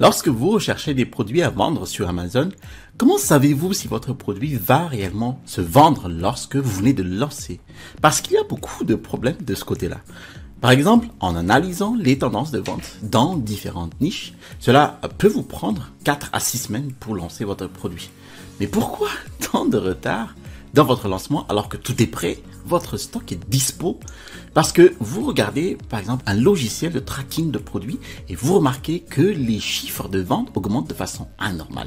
Lorsque vous recherchez des produits à vendre sur Amazon, comment savez-vous si votre produit va réellement se vendre lorsque vous venez de le lancer? Parce qu'il y a beaucoup de problèmes de ce côté-là. Par exemple, en analysant les tendances de vente dans différentes niches, cela peut vous prendre 4 à 6 semaines pour lancer votre produit. Mais pourquoi tant de retard dans votre lancement alors que tout est prêt, votre stock est dispo? Parce que vous regardez par exemple un logiciel de tracking de produits et vous remarquez que les chiffres de vente augmentent de façon anormale.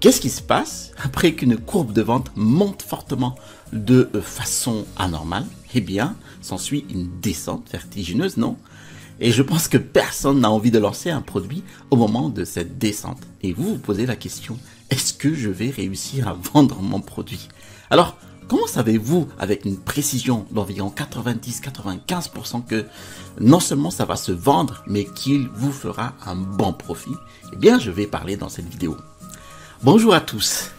Qu'est-ce qui se passe après qu'une courbe de vente monte fortement de façon anormale? Eh bien, s'ensuit une descente vertigineuse, non? Et je pense que personne n'a envie de lancer un produit au moment de cette descente. Et vous vous posez la question, est-ce que je vais réussir à vendre mon produit? Alors, comment savez-vous avec une précision d'environ 90-95% que non seulement ça va se vendre, mais qu'il vous fera un bon profit? Eh bien, je vais parler dans cette vidéo. Bonjour à tous,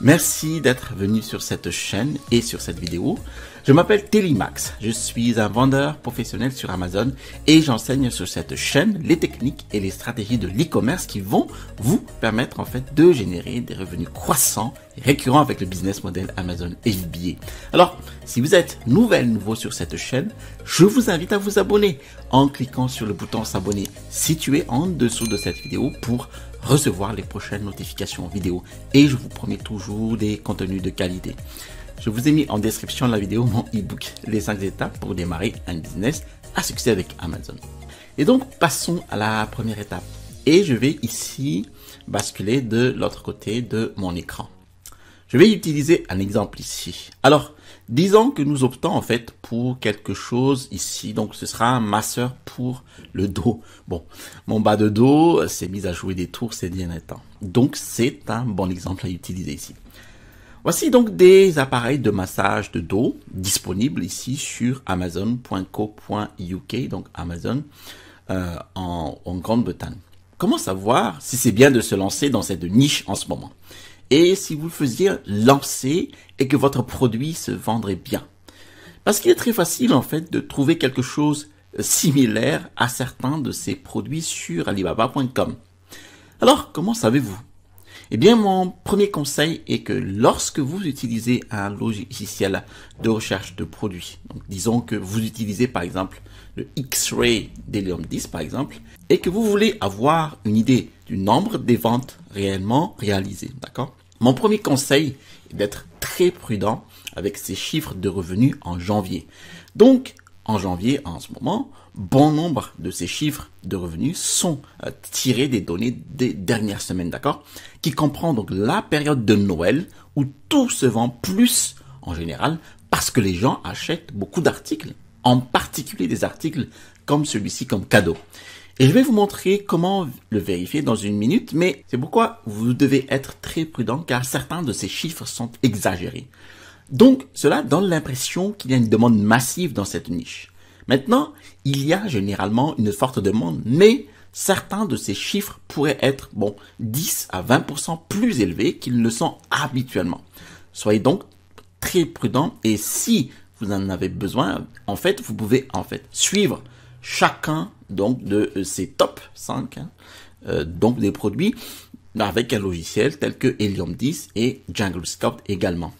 merci d'être venu sur cette chaîne et sur cette vidéo. Je m'appelle Tely Max, je suis un vendeur professionnel sur Amazon et j'enseigne sur cette chaîne les techniques et les stratégies de l'e-commerce qui vont vous permettre en fait de générer des revenus croissants et récurrents avec le business model Amazon FBA. Alors, si vous êtes nouveau sur cette chaîne, je vous invite à vous abonner en cliquant sur le bouton s'abonner situé en dessous de cette vidéo pour recevoir les prochaines notifications vidéo et je vous promets toujours des contenus de qualité. Je vous ai mis en description de la vidéo mon e-book les 5 étapes pour démarrer un business à succès avec Amazon. Et donc passons à la première étape et je vais ici basculer de l'autre côté de mon écran. Je vais utiliser un exemple ici. Alors, disons que nous optons en fait pour quelque chose ici, donc ce sera un masseur pour le dos. Bon, mon bas de dos s'est mis à jouer des tours ces derniers temps. Donc c'est un bon exemple à utiliser ici. Voici donc des appareils de massage de dos disponibles ici sur Amazon.co.uk, donc Amazon en Grande-Bretagne. Comment savoir si c'est bien de se lancer dans cette niche en ce moment ? Et si vous le faisiez lancer et que votre produit se vendrait bien? Parce qu'il est très facile en fait de trouver quelque chose similaire à certains de ces produits sur Alibaba.com. Alors, comment savez-vous? Eh bien, mon premier conseil est que lorsque vous utilisez un logiciel de recherche de produits, donc disons que vous utilisez par exemple le X-Ray d'Helium 10 par exemple, et que vous voulez avoir une idée du nombre des ventes réellement réalisées, d'accord? Mon premier conseil est d'être très prudent avec ces chiffres de revenus en janvier. Donc, en janvier, en ce moment, bon nombre de ces chiffres de revenus sont tirés des données des dernières semaines, d'accord? Qui comprend donc la période de Noël où tout se vend plus en général parce que les gens achètent beaucoup d'articles, en particulier des articles comme celui-ci comme cadeau. Et je vais vous montrer comment le vérifier dans une minute, mais c'est pourquoi vous devez être très prudent car certains de ces chiffres sont exagérés. Donc, cela donne l'impression qu'il y a une demande massive dans cette niche. Maintenant, il y a généralement une forte demande, mais certains de ces chiffres pourraient être, bon, 10 à 20% plus élevés qu'ils ne le sont habituellement. Soyez donc très prudent et si vous en avez besoin, en fait, vous pouvez en fait suivre chacun donc de ces top 5 donc des produits avec un logiciel tel que Helium 10 et Jungle Scout également.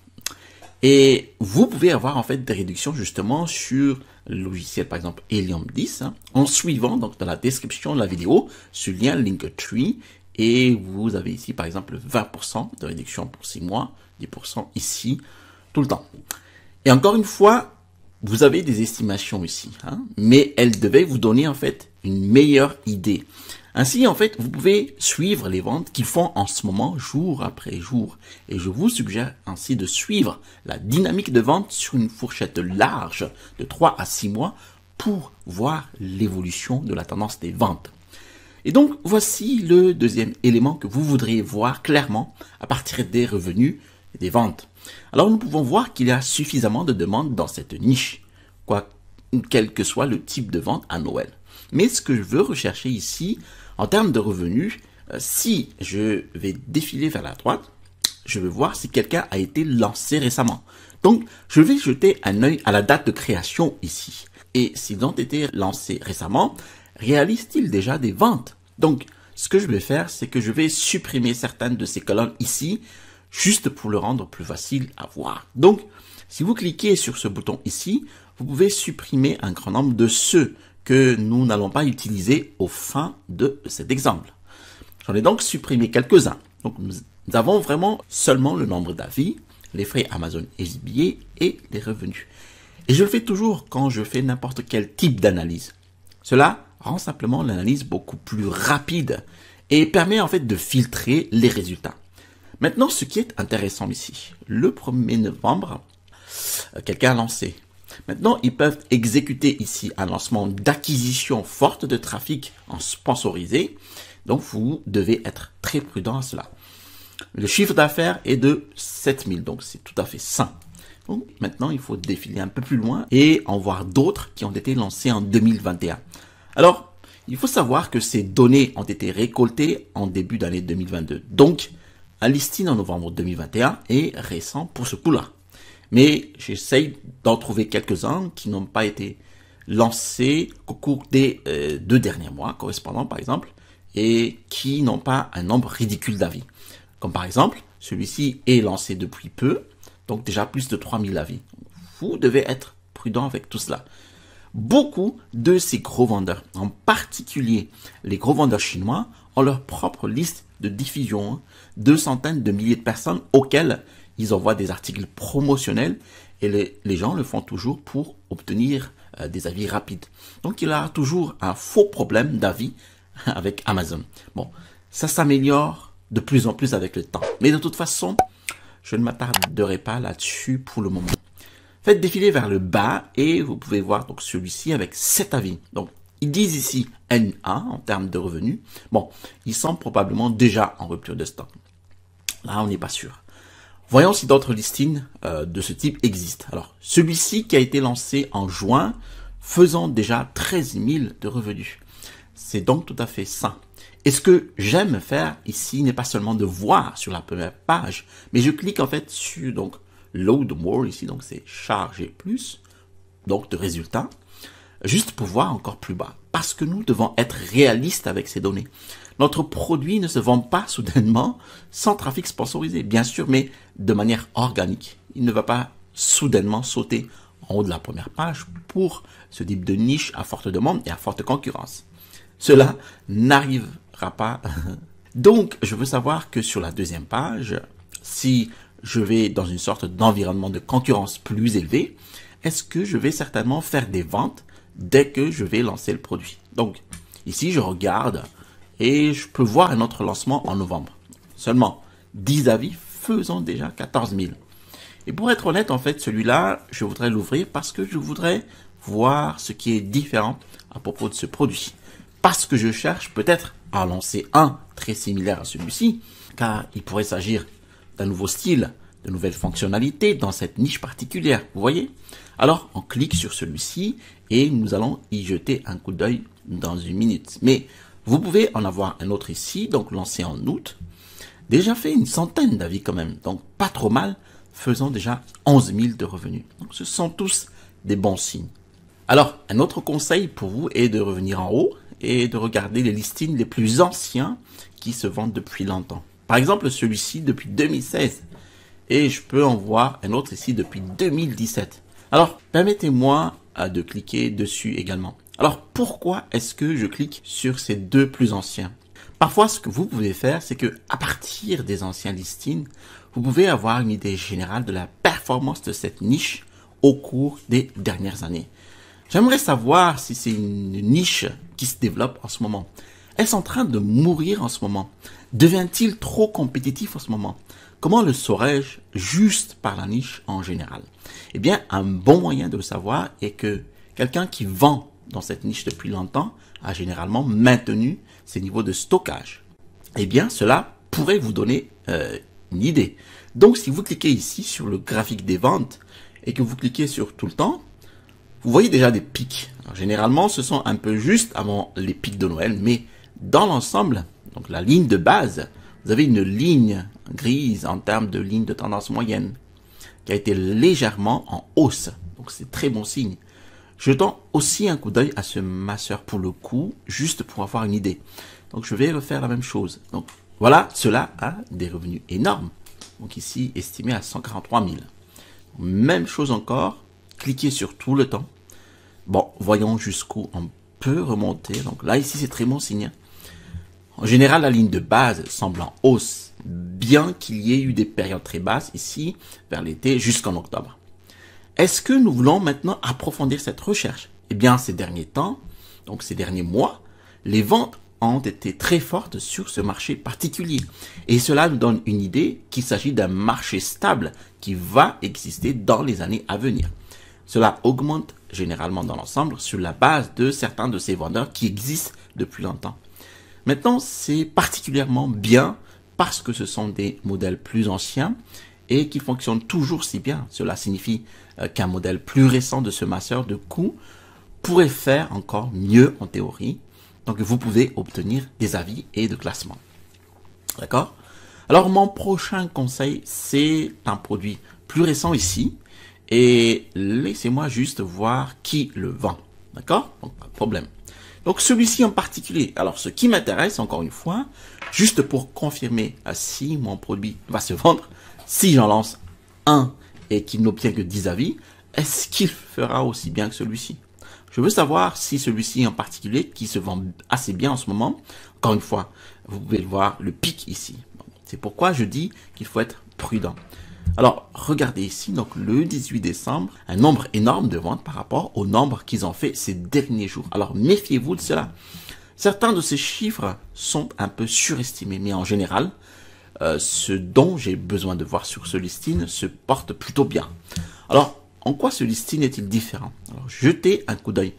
Et vous pouvez avoir en fait des réductions justement sur le logiciel par exemple Helium 10 en suivant donc dans la description de la vidéo ce lien Linktree et vous avez ici par exemple 20% de réduction pour 6 mois, 10% ici tout le temps. Et encore une fois, vous avez des estimations ici, hein, mais elles devaient vous donner en fait une meilleure idée. Ainsi, en fait, vous pouvez suivre les ventes qu'ils font en ce moment, jour après jour. Et je vous suggère ainsi de suivre la dynamique de vente sur une fourchette large de 3 à 6 mois pour voir l'évolution de la tendance des ventes. Et donc, voici le deuxième élément que vous voudriez voir clairement à partir des revenus et des ventes. Alors, nous pouvons voir qu'il y a suffisamment de demandes dans cette niche, quel que soit le type de vente à Noël. Mais ce que je veux rechercher ici, en termes de revenus, si je vais défiler vers la droite, je veux voir si quelqu'un a été lancé récemment. Donc, je vais jeter un œil à la date de création ici. Et s'ils ont été lancés récemment, réalisent-ils déjà des ventes? Donc, ce que je vais faire, c'est que je vais supprimer certaines de ces colonnes ici, juste pour le rendre plus facile à voir. Donc, si vous cliquez sur ce bouton ici, vous pouvez supprimer un grand nombre de ceux que nous n'allons pas utiliser aux fins de cet exemple. J'en ai donc supprimé quelques-uns. Donc, nous avons vraiment seulement le nombre d'avis, les frais Amazon SBA et les revenus. Et je le fais toujours quand je fais n'importe quel type d'analyse. Cela rend simplement l'analyse beaucoup plus rapide et permet en fait de filtrer les résultats. Maintenant, ce qui est intéressant ici, le 1er novembre, quelqu'un a lancé. Maintenant, ils peuvent exécuter ici un lancement d'acquisition forte de trafic en sponsorisé. Donc, vous devez être très prudent à cela. Le chiffre d'affaires est de 7000, donc c'est tout à fait sain. Donc, maintenant, il faut défiler un peu plus loin et en voir d'autres qui ont été lancés en 2021. Alors, il faut savoir que ces données ont été récoltées en début d'année 2022. Donc, un listing en novembre 2021 est récent pour ce coup-là. Mais j'essaye d'en trouver quelques-uns qui n'ont pas été lancés au cours des 2 derniers mois correspondants, par exemple, et qui n'ont pas un nombre ridicule d'avis. Comme par exemple, celui-ci est lancé depuis peu, donc déjà plus de 3000 avis. Vous devez être prudent avec tout cela. Beaucoup de ces gros vendeurs, en particulier les gros vendeurs chinois, ont leur propre liste de diffusion, hein, de centaines de milliers de personnes auxquelles ils envoient des articles promotionnels et les gens le font toujours pour obtenir des avis rapides. Donc, il y a toujours un faux problème d'avis avec Amazon. Bon, ça s'améliore de plus en plus avec le temps. Mais de toute façon, je ne m'attarderai pas là-dessus pour le moment. Faites défiler vers le bas et vous pouvez voir donc celui-ci avec 7 avis. Donc, ils disent ici N1 en termes de revenus. Bon, ils sont probablement déjà en rupture de stock. Là, on n'est pas sûr. Voyons si d'autres listings de ce type existent. Alors, celui-ci qui a été lancé en juin, faisant déjà 13 000 de revenus. C'est donc tout à fait sain. Et ce que j'aime faire ici n'est pas seulement de voir sur la première page, mais je clique en fait sur donc Load More ici, donc c'est charger plus, donc de résultats, juste pour voir encore plus bas. Parce que nous devons être réalistes avec ces données. Notre produit ne se vend pas soudainement sans trafic sponsorisé, bien sûr, mais de manière organique. Il ne va pas soudainement sauter en haut de la première page pour ce type de niche à forte demande et à forte concurrence. Cela n'arrivera pas. Donc, je veux savoir que sur la deuxième page, si je vais dans une sorte d'environnement de concurrence plus élevé, est-ce que je vais certainement faire des ventes dès que je vais lancer le produit? Donc, ici, je regarde et je peux voir un autre lancement en novembre. Seulement 10 avis faisant déjà 14 000. Et pour être honnête, en fait, celui-là, je voudrais l'ouvrir parce que je voudrais voir ce qui est différent à propos de ce produit. Parce que je cherche peut-être à lancer un très similaire à celui-ci, car il pourrait s'agir d'un nouveau style, de nouvelles fonctionnalités dans cette niche particulière, vous voyez? Alors, on clique sur celui-ci et nous allons y jeter un coup d'œil dans une minute. Mais vous pouvez en avoir un autre ici, donc lancé en août. Déjà fait une centaine d'avis quand même, donc pas trop mal, faisant déjà 11 000 de revenus. Donc, ce sont tous des bons signes. Alors, un autre conseil pour vous est de revenir en haut et de regarder les listings les plus anciens qui se vendent depuis longtemps. Par exemple, celui-ci depuis 2016. Et je peux en voir un autre ici depuis 2017. Alors, permettez-moi de cliquer dessus également. Alors, pourquoi est-ce que je clique sur ces deux plus anciens? Parfois, ce que vous pouvez faire, c'est que à partir des anciens listings, vous pouvez avoir une idée générale de la performance de cette niche au cours des dernières années. J'aimerais savoir si c'est une niche qui se développe en ce moment. Est-ce en train de mourir en ce moment? Devient-il trop compétitif en ce moment? Comment le saurais-je juste par la niche en général? Eh bien, un bon moyen de le savoir est que quelqu'un qui vend dans cette niche depuis longtemps a généralement maintenu ses niveaux de stockage. Eh bien, cela pourrait vous donner une idée. Donc, si vous cliquez ici sur le graphique des ventes et que vous cliquez sur tout le temps, vous voyez déjà des pics. Alors, généralement, ce sont un peu juste avant les pics de Noël, mais dans l'ensemble, donc la ligne de base, vous avez une ligne grise en termes de ligne de tendance moyenne qui a été légèrement en hausse. Donc, c'est très bon signe. Jetons aussi un coup d'œil à ce masseur pour le coup, juste pour avoir une idée. Donc, je vais refaire la même chose. Donc, voilà, cela a des revenus énormes. Donc, ici, estimé à 143 000. Même chose encore. Cliquez sur tout le temps. Bon, voyons jusqu'où on peut remonter. Donc, là, ici, c'est très bon signe. En général, la ligne de base semble en hausse, bien qu'il y ait eu des périodes très basses ici, vers l'été, jusqu'en octobre. Est-ce que nous voulons maintenant approfondir cette recherche? Eh bien, ces derniers temps, donc ces derniers mois, les ventes ont été très fortes sur ce marché particulier. Et cela nous donne une idée qu'il s'agit d'un marché stable qui va exister dans les années à venir. Cela augmente généralement dans l'ensemble sur la base de certains de ces vendeurs qui existent depuis longtemps. Maintenant, c'est particulièrement bien parce que ce sont des modèles plus anciens et qui fonctionnent toujours si bien. Cela signifie qu'un modèle plus récent de ce masseur de coûts pourrait faire encore mieux en théorie. Donc, vous pouvez obtenir des avis et de classements. D'accord? Alors, mon prochain conseil, c'est un produit plus récent ici. Et laissez-moi juste voir qui le vend. D'accord? Donc, pas de problème. Donc, celui-ci en particulier. Alors, ce qui m'intéresse, encore une fois, juste pour confirmer si mon produit va se vendre, si j'en lance un et qu'il n'obtient que 10 avis, est-ce qu'il fera aussi bien que celui-ci? Je veux savoir si celui-ci en particulier, qui se vend assez bien en ce moment, encore une fois, vous pouvez le voir, le pic ici. C'est pourquoi je dis qu'il faut être prudent. Alors, regardez ici, donc le 18 décembre, un nombre énorme de ventes par rapport au nombre qu'ils ont fait ces derniers jours. Alors, méfiez-vous de cela. Certains de ces chiffres sont un peu surestimés, mais en général, ce dont j'ai besoin de voir sur ce listing se porte plutôt bien. Alors, en quoi ce listing est-il différent? Alors, jetez un coup d'œil.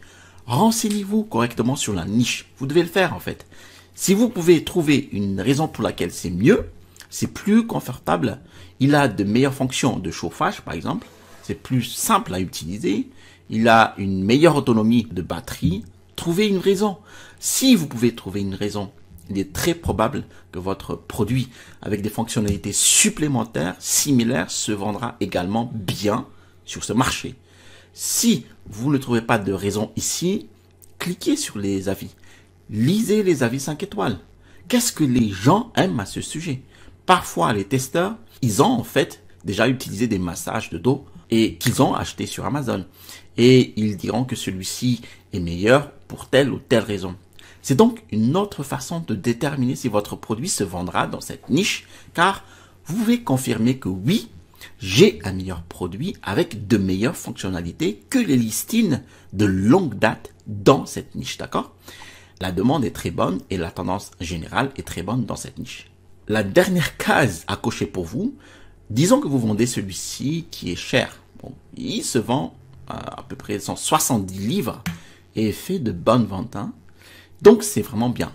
Renseignez-vous correctement sur la niche. Vous devez le faire en fait. Si vous pouvez trouver une raison pour laquelle c'est mieux, c'est plus confortable, il a de meilleures fonctions de chauffage par exemple, c'est plus simple à utiliser, il a une meilleure autonomie de batterie, trouvez une raison. Si vous pouvez trouver une raison, il est très probable que votre produit avec des fonctionnalités supplémentaires similaires se vendra également bien sur ce marché. Si vous ne trouvez pas de raison ici, cliquez sur les avis. Lisez les avis 5 étoiles. Qu'est-ce que les gens aiment à ce sujet? Parfois, les testeurs, ils ont en fait déjà utilisé des massages de dos et qu'ils ont acheté sur Amazon. Et ils diront que celui-ci est meilleur pour telle ou telle raison. C'est donc une autre façon de déterminer si votre produit se vendra dans cette niche, car vous pouvez confirmer que oui, j'ai un meilleur produit avec de meilleures fonctionnalités que les listings de longue date dans cette niche, d'accord? La demande est très bonne et la tendance générale est très bonne dans cette niche. La dernière case à cocher pour vous, disons que vous vendez celui-ci qui est cher. Bon, il se vend à peu près 170 livres et fait de bonnes ventes, hein? Donc, c'est vraiment bien.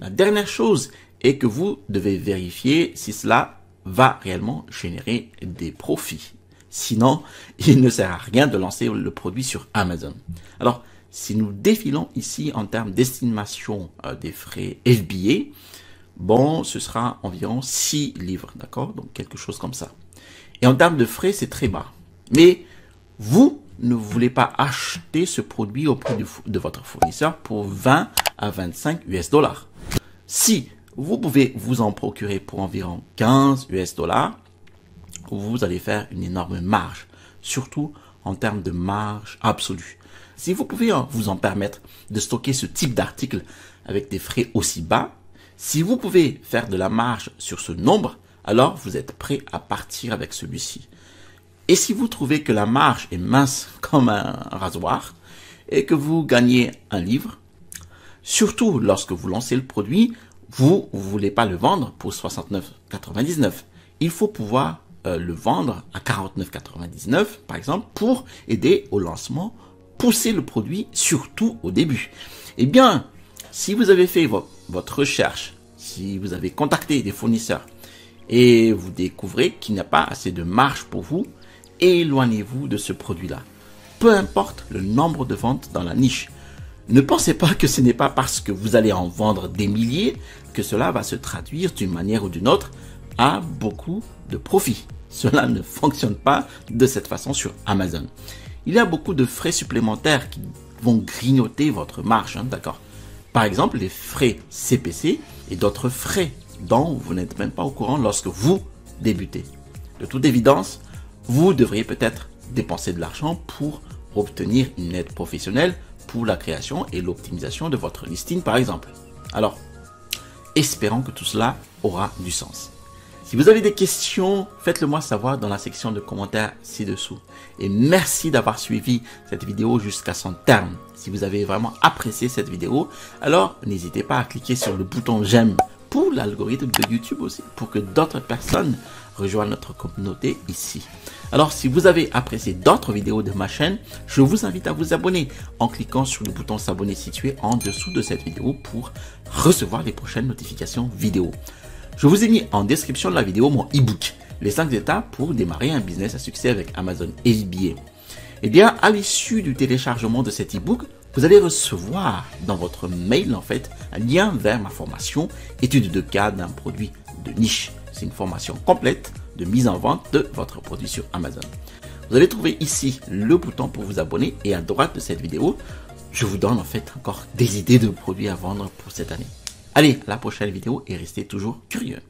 La dernière chose est que vous devez vérifier si cela va réellement générer des profits. Sinon, il ne sert à rien de lancer le produit sur Amazon. Alors, si nous défilons ici en termes d'estimation des frais FBA, bon, ce sera environ 6 livres, d'accord? Donc, quelque chose comme ça. Et en termes de frais, c'est très bas. Mais vous ne voulez pas acheter ce produit auprès de votre fournisseur pour 20 à 25 US$. Si vous pouvez vous en procurer pour environ 15 US$. Vous allez faire une énorme marge, surtout en termes de marge absolue. Si vous pouvez vous en permettre de stocker ce type d'article avec des frais aussi bas, si vous pouvez faire de la marge sur ce nombre, alors vous êtes prêt à partir avec celui-ci. Et si vous trouvez que la marge est mince comme un rasoir et que vous gagnez un livre, surtout lorsque vous lancez le produit, vous ne voulez pas le vendre pour 69,99. Il faut pouvoir le vendre à 49,99 par exemple pour aider au lancement, pousser le produit surtout au début. Eh bien, si vous avez fait votre recherche, si vous avez contacté des fournisseurs et vous découvrez qu'il n'y a pas assez de marge pour vous, éloignez-vous de ce produit-là. Peu importe le nombre de ventes dans la niche. Ne pensez pas que ce n'est pas parce que vous allez en vendre des milliers que cela va se traduire d'une manière ou d'une autre à beaucoup de profits. Cela ne fonctionne pas de cette façon sur Amazon. Il y a beaucoup de frais supplémentaires qui vont grignoter votre marge, hein, d'accord? Par exemple, les frais CPC et d'autres frais dont vous n'êtes même pas au courant lorsque vous débutez. De toute évidence, vous devriez peut-être dépenser de l'argent pour obtenir une aide professionnelle pour la création et l'optimisation de votre listing par exemple. Alors, espérons que tout cela aura du sens. Si vous avez des questions, faites-le moi savoir dans la section de commentaires ci-dessous. Et merci d'avoir suivi cette vidéo jusqu'à son terme. Si vous avez vraiment apprécié cette vidéo, alors n'hésitez pas à cliquer sur le bouton j'aime pour l'algorithme de YouTube aussi, pour que d'autres personnes rejoignent notre communauté ici. Alors, si vous avez apprécié d'autres vidéos de ma chaîne, je vous invite à vous abonner en cliquant sur le bouton s'abonner situé en dessous de cette vidéo pour recevoir les prochaines notifications vidéo. Je vous ai mis en description de la vidéo mon e-book, les 5 étapes pour démarrer un business à succès avec Amazon FBA. Eh bien, à l'issue du téléchargement de cet e-book, vous allez recevoir dans votre mail en fait un lien vers ma formation étude de cas d'un produit de niche. C'est une formation complète de mise en vente de votre produit sur Amazon. Vous allez trouver ici le bouton pour vous abonner et à droite de cette vidéo, je vous donne en fait encore des idées de produits à vendre pour cette année. Allez, à la prochaine vidéo et restez toujours curieux.